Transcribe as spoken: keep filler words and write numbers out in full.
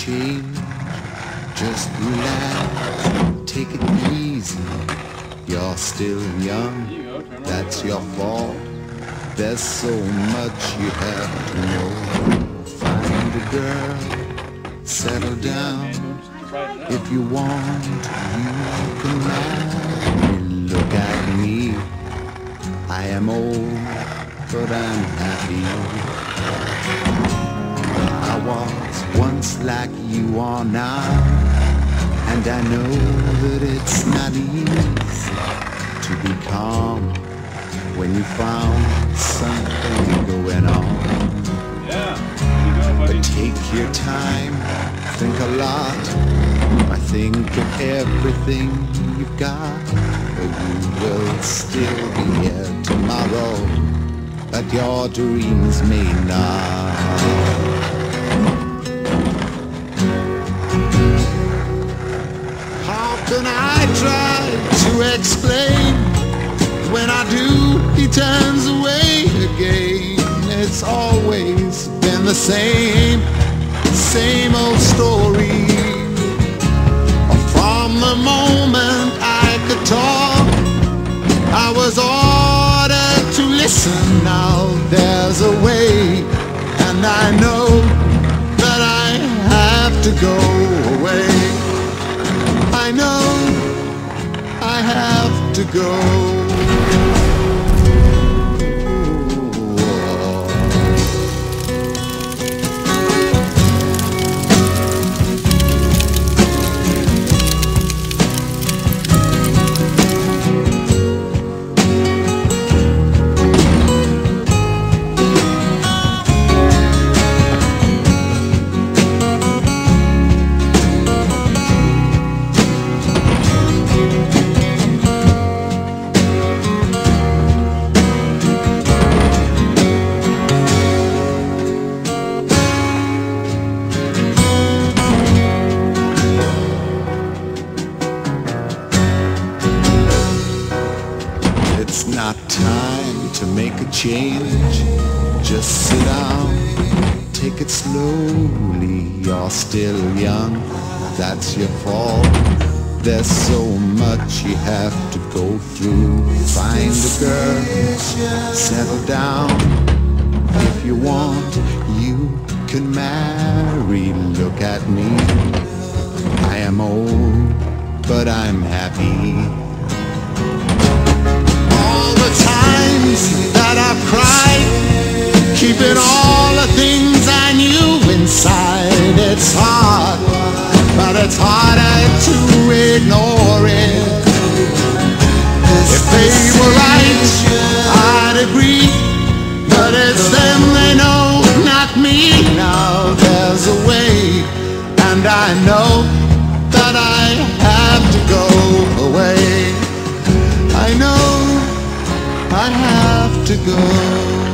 change. Just relax, take it easy. You're still young, that's your fault. There's so much you have to know. Find a girl, settle down. If you want, you can marry. Look at me, I am old, but I'm happy. I was once like you are now, and I know that it's not easy to be calm when you found something going on. Yeah, you go, but take your time, think a lot. I think of everything you've got, but you will still be here tomorrow, but your dreams may not. And I try to explain, when I do, he turns away again. It's always been the same, same old story. From the moment I could talk, I was ordered to listen. Now there's a way, and I know that I have to go away. I know I have to go. It's not time to make a change. Just sit down, take it slowly. You're still young, that's your fault. There's so much you have to go through. Find a girl, settle down. If you want, you can marry. Look at me, I am old, but I'm happy. That I've cried, keeping all the things I knew inside. It's hard, but it's harder to ignore it. If they were right, I'd agree, but it's them they know, not me. Now there's a way, and I know that I have to go away. I know I have to go.